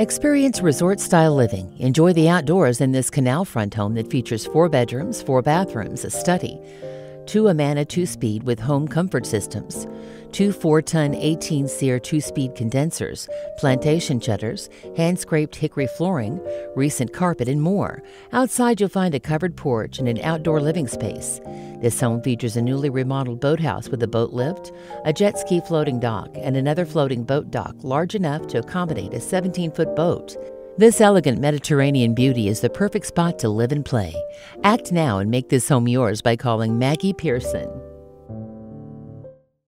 Experience resort-style living. Enjoy the outdoors in this canal-front home that features 4 bedrooms, 4 bathrooms, a study, 2 Amana 2-speed with home comfort systems, 2 4-ton 18 SEER 2-speed condensers, plantation shutters, hand-scraped hickory flooring, recent carpet, and more. Outside, you'll find a covered porch and an outdoor living space. This home features a newly remodeled boathouse with a boat lift, a jet ski floating dock, and another floating boat dock large enough to accommodate a 17-foot boat. This elegant Mediterranean beauty is the perfect spot to live and play. Act now and make this home yours by calling Maggie Pearson.